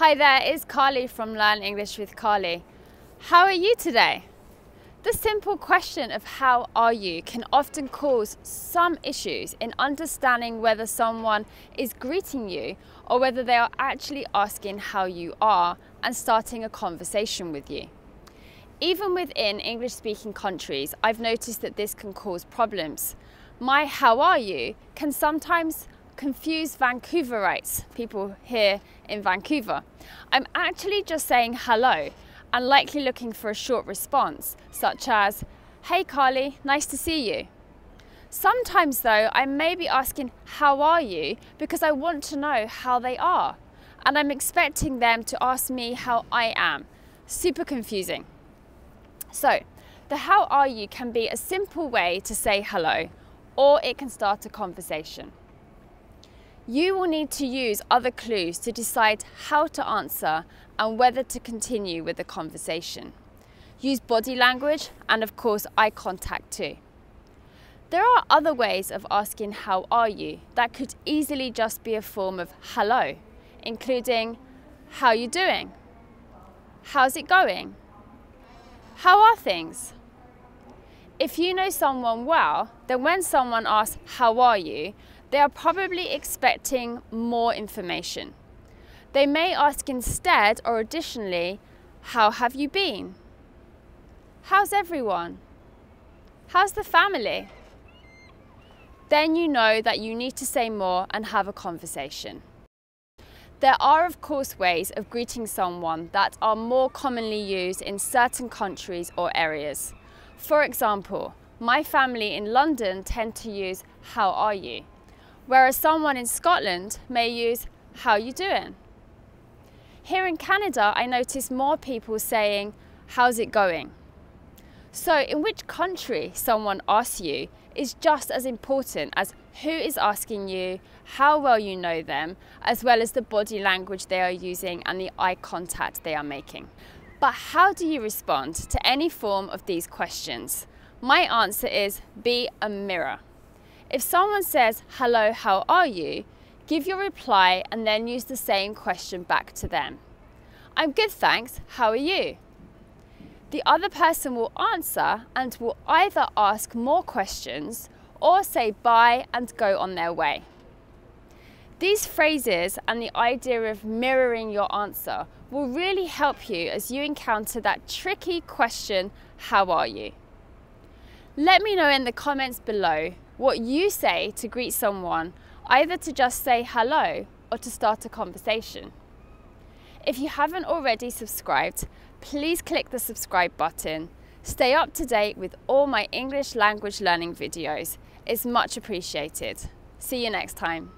Hi there, it's Carly from Learn English with Carly. How are you today? The simple question of how are you can often cause some issues in understanding whether someone is greeting you or whether they are actually asking how you are and starting a conversation with you. Even within English-speaking countries, I've noticed that this can cause problems. My how are you can sometimes confuse Vancouverites, people here in Vancouver. I'm actually just saying hello and likely looking for a short response such as, "Hey Carly, nice to see you." Sometimes though, I may be asking how are you because I want to know how they are and I'm expecting them to ask me how I am. Super confusing. So the how are you can be a simple way to say hello, or it can start a conversation. You will need to use other clues to decide how to answer and whether to continue with the conversation. Use body language and of course eye contact too. There are other ways of asking how are you that could easily just be a form of hello, including how you doing, how's it going, how are things. If you know someone well, then when someone asks how are you, they are probably expecting more information. They may ask instead or additionally, how have you been? How's everyone? How's the family? Then you know that you need to say more and have a conversation. There are of course ways of greeting someone that are more commonly used in certain countries or areas. For example, my family in London tend to use how are you, whereas someone in Scotland may use, how you doing? Here in Canada, I notice more people saying, how's it going? So in which country someone asks you is just as important as who is asking you, how well you know them, as well as the body language they are using and the eye contact they are making. But how do you respond to any form of these questions? My answer is, be a mirror. If someone says, hello, how are you? Give your reply and then use the same question back to them. I'm good, thanks, how are you? The other person will answer and will either ask more questions or say bye and go on their way. These phrases and the idea of mirroring your answer will really help you as you encounter that tricky question, how are you? Let me know in the comments below what you say to greet someone, either to just say hello or to start a conversation. If you haven't already subscribed, please click the subscribe button. Stay up to date with all my English language learning videos. It's much appreciated. See you next time.